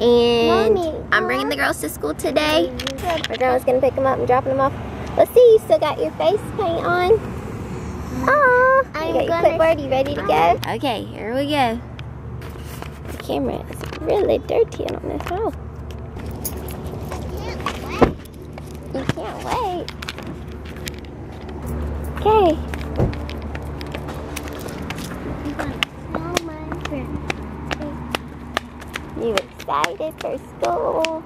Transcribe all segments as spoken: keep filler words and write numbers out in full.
And Mommy, I'm bringing the girls to school today. My grandma's gonna pick them up and dropping them off. Let's see, you still got your face paint on. Aww, I'm you got your clipboard, you ready to go? Okay, here we go. The camera is really dirty, I don't know how. You can't wait. Okay. You excited for school?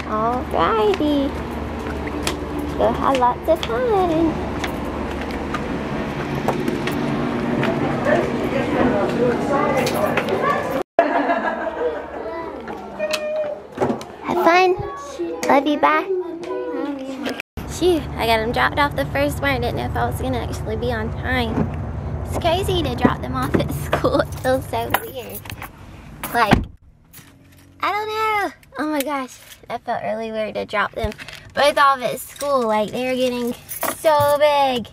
Alrighty. We'll have lots of fun. Have fun. Love you, bye. I got them dropped off the first one. I didn't know if I was gonna actually be on time. It's crazy to drop them off at school. It feels so weird. Like, I don't know. Oh my gosh, that felt really weird to drop them both off at school. Like, they're getting so big.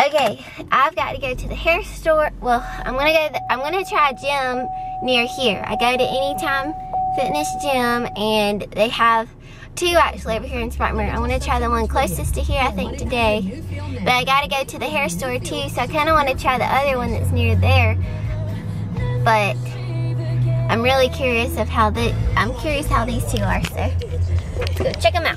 Okay, I've got to go to the hair store. Well, I'm gonna go. The, I'm gonna try a gym near here. I go to Anytime Fitness gym, and they have two actually over here in Spartanburg. I want to try the one closest to here, I think, today. But I got to go to the hair store too, so I kind of want to try the other one that's near there. But I'm really curious of how the I'm curious how these two are. So let's go check them out.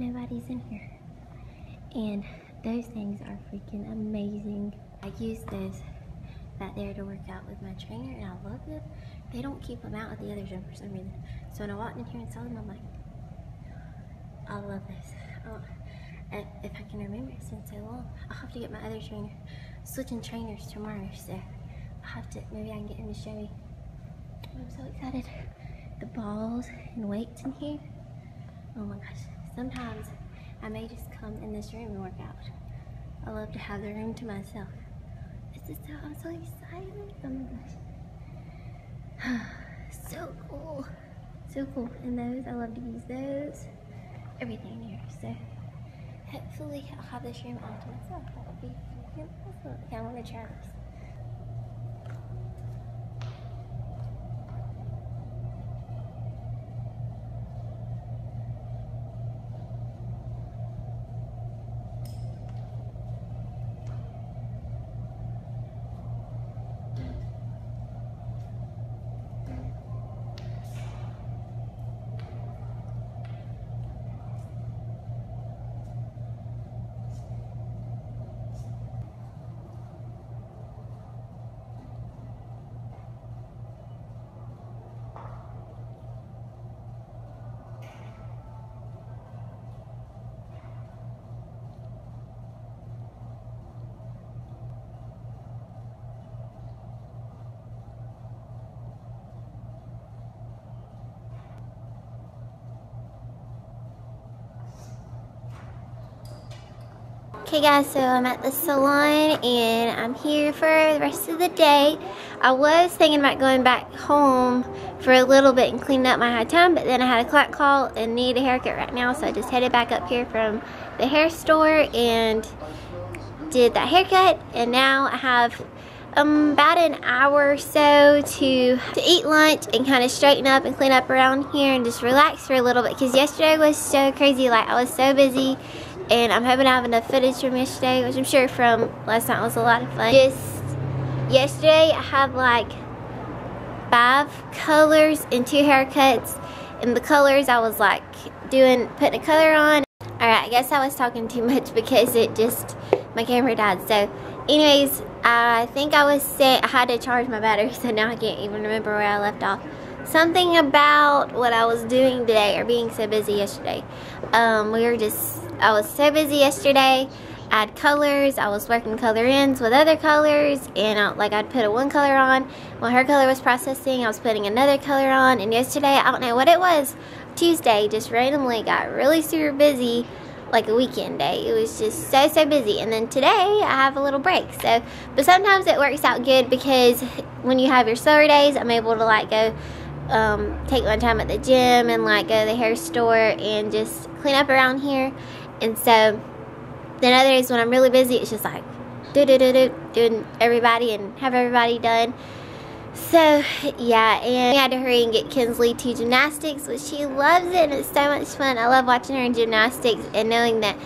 Nobody's in here, and those things are freaking amazing. I use those back there to work out with my trainer, and I love them. They don't keep them out at the other gym for some reason, so when I walked in here and saw them, I'm like, I love this. Oh, if I can remember, it's been so long. I'll have to get my other trainer, switching trainers tomorrow, so I'll have to, maybe I can get him to show me. I'm so excited. The balls and weights in here, oh my gosh. Sometimes I may just come in this room and work out. I love to have the room to myself. This is so, I'm so excited. Oh my gosh. So cool. So cool. And those, I love to use those. Everything here. So hopefully I'll have this room all to myself. That would be awesome. Okay, I want to try this. Okay guys, so I'm at the salon and I'm here for the rest of the day. I was thinking about going back home for a little bit and cleaning up my high time, but then I had a client call and need a haircut right now, so I just headed back up here from the hair store and did that haircut, and now I have um, about an hour or so to, to eat lunch and kind of straighten up and clean up around here and just relax for a little bit, because yesterday was so crazy. Like, I was so busy. And I'm hoping I have enough footage from yesterday, which I'm sure from last night was a lot of fun. Just Yesterday I had like five colors and two haircuts, and the colors I was like doing, putting a color on. Alright, I guess I was talking too much because it just, my camera died. So anyways, I think I was saying I had to charge my battery, so now I can't even remember where I left off. Something about what I was doing today or being so busy yesterday. Um, we were just, I was so busy yesterday. I had colors, I was working color ins with other colors, and I, like I'd put a one color on. While her color was processing, I was putting another color on, and yesterday, I don't know what it was, Tuesday, just randomly got really super busy, like a weekend day. It was just so, so busy. And then today, I have a little break. So, but sometimes it works out good because when you have your slower days, I'm able to like go um, take my time at the gym and like go to the hair store and just clean up around here. And so, then other days when I'm really busy, it's just like do do do do doing everybody and have everybody done. So yeah, and we had to hurry and get Kinsley to gymnastics, which she loves it and it's so much fun. I love watching her in gymnastics and knowing that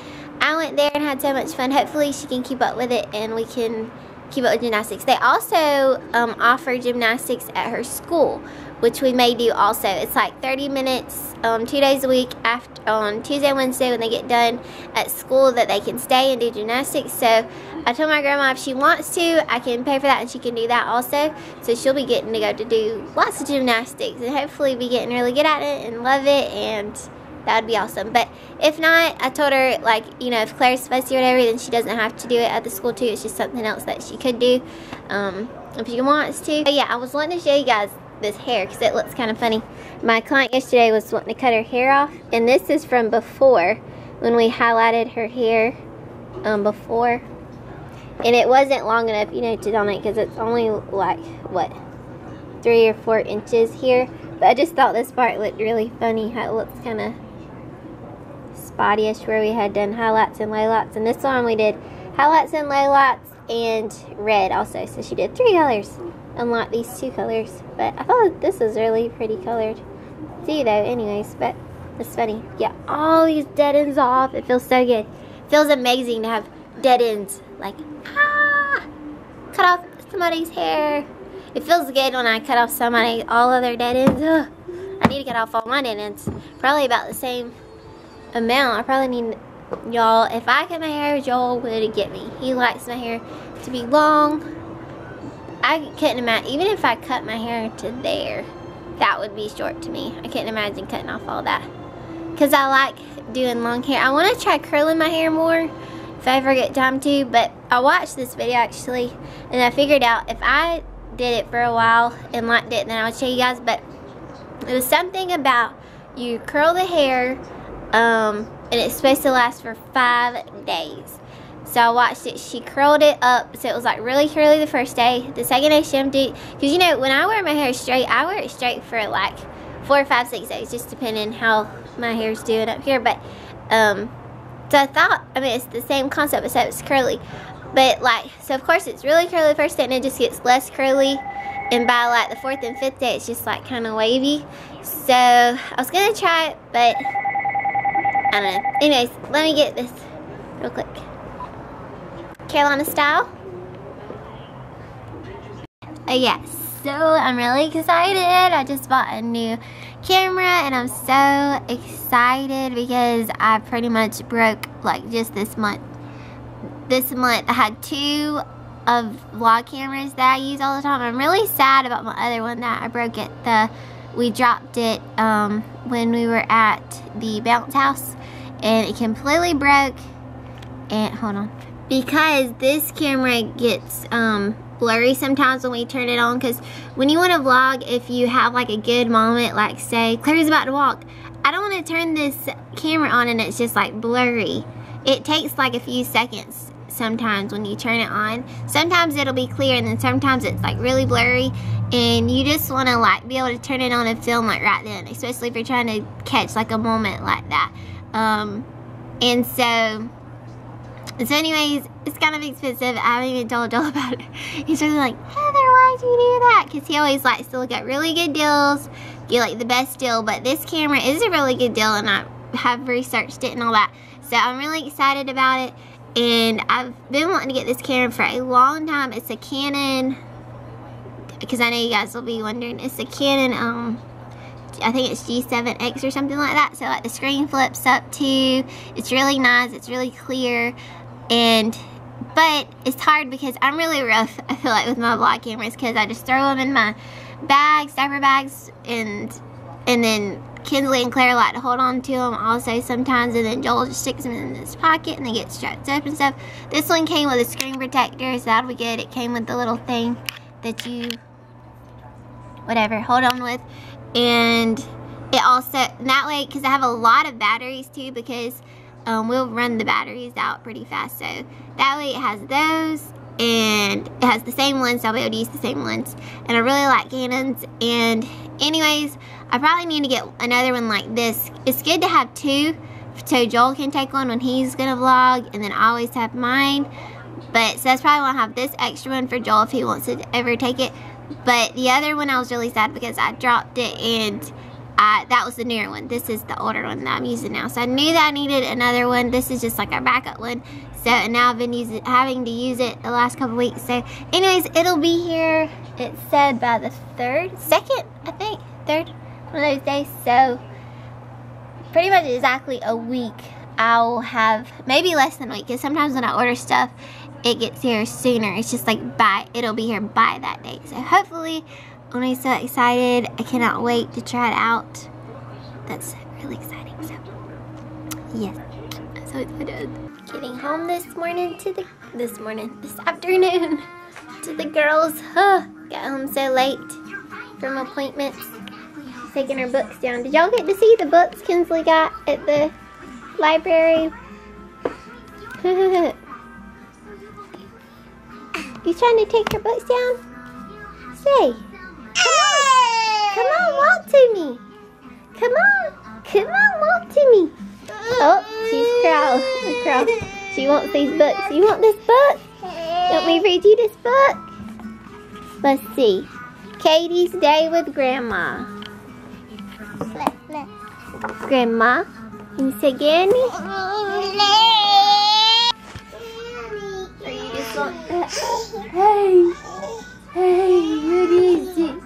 I went there and had so much fun. Hopefully she can keep up with it and we can keep up with gymnastics. They also um, offer gymnastics at her school, which we may do also. It's like thirty minutes, um, two days a week after, on Tuesday and Wednesday when they get done at school, that they can stay and do gymnastics. So I told my grandma if she wants to, I can pay for that and she can do that also. So she'll be getting to go to do lots of gymnastics and hopefully be getting really good at it and love it, and that would be awesome. But if not, I told her, like, you know, if Claire's fussy or whatever, then she doesn't have to do it at the school too. It's just something else that she could do um, if she wants to. But yeah, I was wanting to show you guys this hair because it looks kind of funny. My client yesterday was wanting to cut her hair off, and this is from before when we highlighted her hair um, before, and it wasn't long enough, you know, to don it because it's only like what, three or four inches here. But I just thought this part looked really funny, how it looks kind of spotty-ish where we had done highlights and lowlights, and this one we did highlights and lowlights and red also. So she did three colors, unlike these two colors. But I thought this was really pretty colored too, though. Anyways, but it's funny. Yeah, all these dead ends off. It feels so good. It feels amazing to have dead ends. Like, ah, cut off somebody's hair. It feels good when I cut off somebody, all of their dead ends. Ugh. I need to cut off all my dead ends. Probably about the same amount. I probably need, y'all, if I cut my hair, Joel would get me. He likes my hair to be long. I couldn't imagine, even if I cut my hair to there, that would be short to me. I couldn't imagine cutting off all that. Because I like doing long hair. I want to try curling my hair more if I ever get time to, but I watched this video actually, and I figured out if I did it for a while and liked it, then I would show you guys. But it was something about you curl the hair, um, and it's supposed to last for five days. So I watched it. She curled it up, so it was like really curly the first day. The second day she emptied it, because you know when I wear my hair straight, I wear it straight for like four, five, six days, just depending how my hair's doing up here. But um, so I thought, I mean, it's the same concept, but so it's curly. But like, so of course it's really curly the first day, and it just gets less curly. And by like the fourth and fifth day, it's just like kind of wavy. So I was gonna try it, but I don't know. Anyways, let me get this real quick. Carolina style. Oh yeah, so I'm really excited. I just bought a new camera and I'm so excited because I pretty much broke, like just this month. This month I had two of vlog cameras that I use all the time. I'm really sad about my other one that I broke it. The, we dropped it um, when we were at the bounce house and it completely broke. And hold on. Because this camera gets um, blurry sometimes when we turn it on, because when you want to vlog, if you have like a good moment, like say Claire's about to walk, I don't want to turn this camera on and it's just like blurry. It takes like a few seconds sometimes when you turn it on. Sometimes it'll be clear and then sometimes it's like really blurry, and you just want to like be able to turn it on and film like right then, especially if you're trying to catch like a moment like that. Um, and so... So anyways, it's kind of expensive. I haven't even told Joel about it. He's just like, Heather, why'd you do that? Because he always likes to look at really good deals, get like the best deal. But this camera is a really good deal, and I have researched it and all that. So I'm really excited about it. And I've been wanting to get this camera for a long time. It's a Canon because I know you guys will be wondering, it's a Canon, um, I think it's G seven X or something like that. So like the screen flips up too. It's really nice, it's really clear, and but it's hard because I'm really rough, I feel like, with my vlog cameras, because I just throw them in my bags, diaper bags, and and then Kinsley and Claire like to hold on to them also sometimes, and then Joel just sticks them in his pocket and they get strapped up and stuff. This one came with a screen protector, so that'll be good. It came with the little thing that you, whatever, hold on with. And it also, and that way, because I have a lot of batteries too, because um, we'll run the batteries out pretty fast. So that way it has those, and it has the same ones, so I'll be able to use the same ones. And I really like Canons. And anyways, I probably need to get another one like this. It's good to have two, so Joel can take one when he's gonna vlog, and then I always have mine. But so that's probably why I have this extra one for Joel if he wants to ever take it. But the other one, I was really sad because I dropped it, and I, that was the newer one. This is the older one that I'm using now. So I knew that I needed another one. This is just like our backup one. So, and now I've been using, having to use it the last couple weeks. So anyways, it'll be here, it said, by the third, second, I think, third, one of those days. So pretty much exactly a week I'll have, maybe less than a week, because sometimes when I order stuff, it gets here sooner. It's just like by, it'll be here by that date. So hopefully, I'm really so excited. I cannot wait to try it out. That's really exciting. So yes, yeah. So it's getting home this morning to the, this morning, this afternoon to the girls. Huh, got home so late from appointments, taking our books down. Did y'all get to see the books Kinsley got at the library? You trying to take your books down? Say, come on, come on, walk to me. Come on, come on, walk to me. Oh, she's crawling, crawling. She wants these books. You want this book? Let me read you this book. Let's see. Katie's Day with Grandma. Grandma, can you say Granny? Uh, hey, hey, what is it?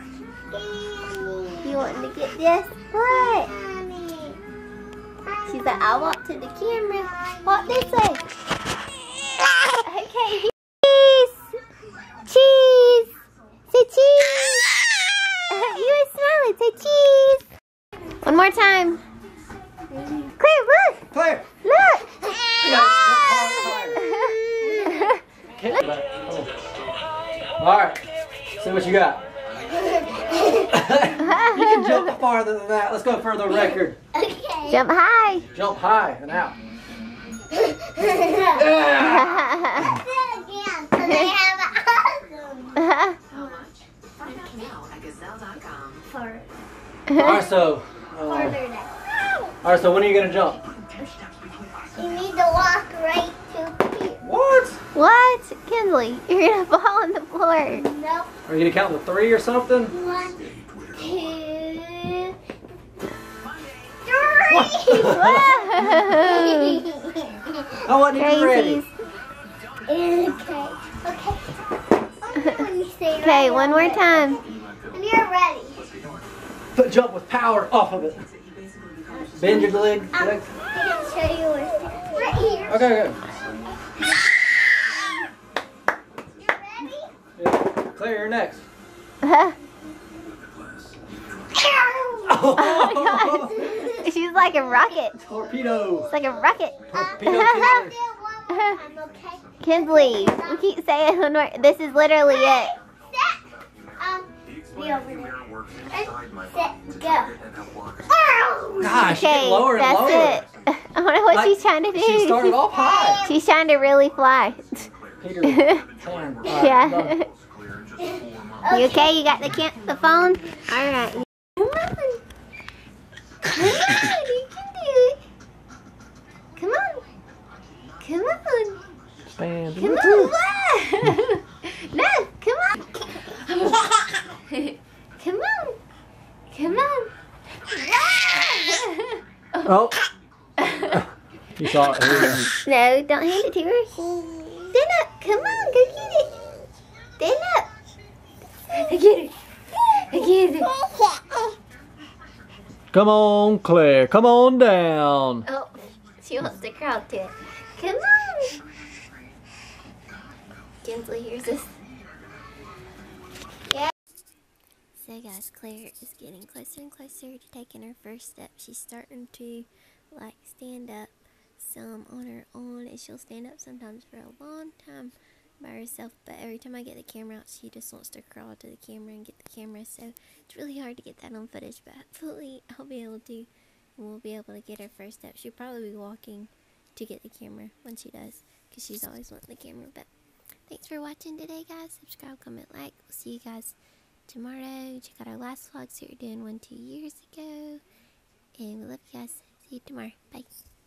You want to get this? What? She's like, I walk to the camera. Walk this way. Okay. Cheese. Cheese. Say cheese. You would smell it. Say cheese. One more time. Claire, look. Claire. Look. Alright, see what you got. You can jump farther than that. Let's go for the record. Okay. Jump high. Jump high and out. Alright, so. Uh, Alright, so when are you going to jump? You need to walk right to here. What? What? Kinsley, you're gonna fall on the floor. Nope. Are you gonna count to three or something? One, two, three! Whoa! I want you ready. Okay, okay. Okay, one more time. When you're ready. Put jump with power off of it. Bend your leg. I'm gonna show you where. Right here. Okay, okay. Claire, you're next. Uh-huh. Oh my gosh. She's like a rocket. Torpedo. It's like a rocket. Torpedo. Uh-huh. I'm okay. Kinsley, we keep saying one word. This is literally it. Set. Um, be over there. Set. Go. Gosh, okay, get lower and lower. That's it. I don't know what like, she's trying to do. She started off high. She's trying to really fly. Peter. Yeah. You okay? You got the camp, the phone? All right. Come on. Come on. You can do it. Come on. Come on. Bam. Come on. No, come on. Come on. Come on. Oh. You saw it. No, don't hand it to her. Stand up. Come on. Go get it. Stand up. Get it. Come on, Claire. Come on down. Oh, she wants to crowd to it. Come on. Kinsley hears this. Yeah. So guys, Claire is getting closer and closer to taking her first step. She's starting to like stand up some on her own, and she'll stand up sometimes for a long time by herself, but every time I get the camera out, she just wants to crawl to the camera and get the camera, so it's really hard to get that on footage, but hopefully I'll be able to, and we'll be able to get her first step. She'll probably be walking to get the camera when she does, because she's always wanting the camera. But thanks for watching today, guys. Subscribe, comment, like. We'll see you guys tomorrow. Check out our last vlogs we were doing one two years ago, and we love you guys. See you tomorrow. Bye.